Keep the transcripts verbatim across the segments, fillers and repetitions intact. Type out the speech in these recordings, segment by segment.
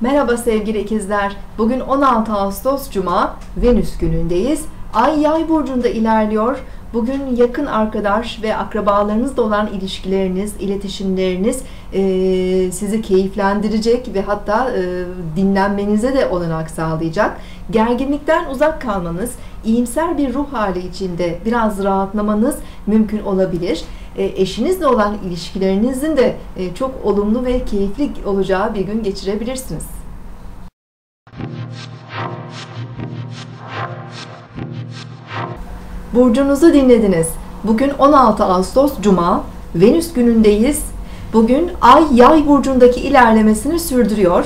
Merhaba sevgili ikizler. Bugün on altı Ağustos Cuma, Venüs günündeyiz. Ay Yay burcunda ilerliyor. Bugün yakın arkadaş ve akrabalarınızla olan ilişkileriniz, iletişimleriniz e, sizi keyiflendirecek ve hatta e, dinlenmenize de olanak sağlayacak. Gerginlikten uzak kalmanız, iyimser bir ruh hali içinde biraz rahatlamanız mümkün olabilir. E, eşinizle olan ilişkilerinizin de e, çok olumlu ve keyifli olacağı bir gün geçirebilirsiniz. Burcunuzu dinlediniz. Bugün on altı Ağustos Cuma, Venüs günündeyiz. Bugün Ay Yay burcundaki ilerlemesini sürdürüyor.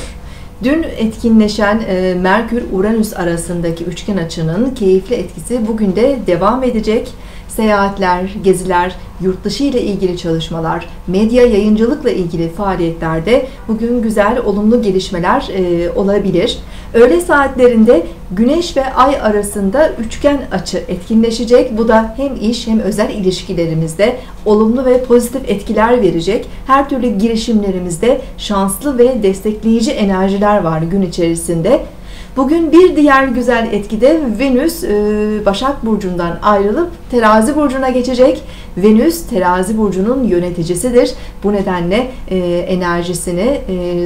Dün etkinleşen e, Merkür-Uranüs arasındaki üçgen açının keyifli etkisi bugün de devam edecek. Seyahatler, geziler, yurt dışı ile ilgili çalışmalar, medya yayıncılıkla ilgili faaliyetlerde bugün güzel, olumlu gelişmeler e, olabilir. Öğle saatlerinde Güneş ve Ay arasında üçgen açı etkinleşecek. Bu da hem iş hem özel ilişkilerimizde olumlu ve pozitif etkiler verecek. Her türlü girişimlerimizde şanslı ve destekleyici enerjiler var gün içerisinde. Bugün bir diğer güzel etkide Venüs Başak Burcu'ndan ayrılıp Terazi Burcu'na geçecek. Venüs Terazi Burcu'nun yöneticisidir. Bu nedenle enerjisini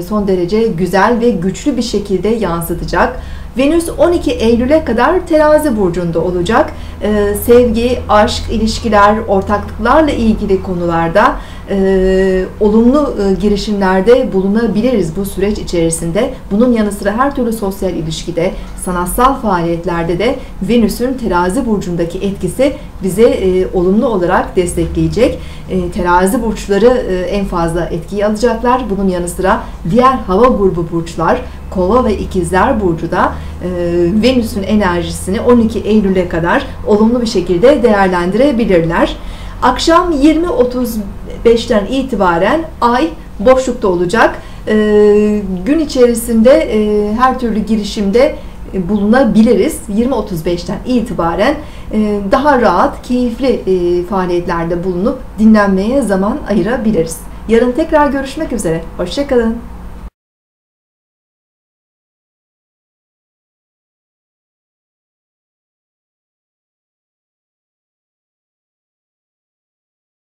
son derece güzel ve güçlü bir şekilde yansıtacak. Venüs on iki Eylül'e kadar Terazi Burcu'nda olacak. Ee, sevgi, aşk, ilişkiler, ortaklıklarla ilgili konularda e, olumlu e, girişimlerde bulunabiliriz bu süreç içerisinde. Bunun yanı sıra her türlü sosyal ilişkide, sanatsal faaliyetlerde de Venüs'ün Terazi Burcu'ndaki etkisi bize e, olumlu olarak destekleyecek. E, terazi burçları e, en fazla etkiyi alacaklar. Bunun yanı sıra diğer hava grubu burçlar, Kova ve İkizler Burcu da e, Venüs'ün enerjisini on iki Eylül'e kadar olumlu bir şekilde değerlendirebilirler. Akşam yirmi otuz beşten itibaren Ay boşlukta olacak. E, gün içerisinde e, her türlü girişimde e, bulunabiliriz. yirmi otuz beşten itibaren e, daha rahat, keyifli e, faaliyetlerde bulunup dinlenmeye zaman ayırabiliriz. Yarın tekrar görüşmek üzere. Hoşça kalın.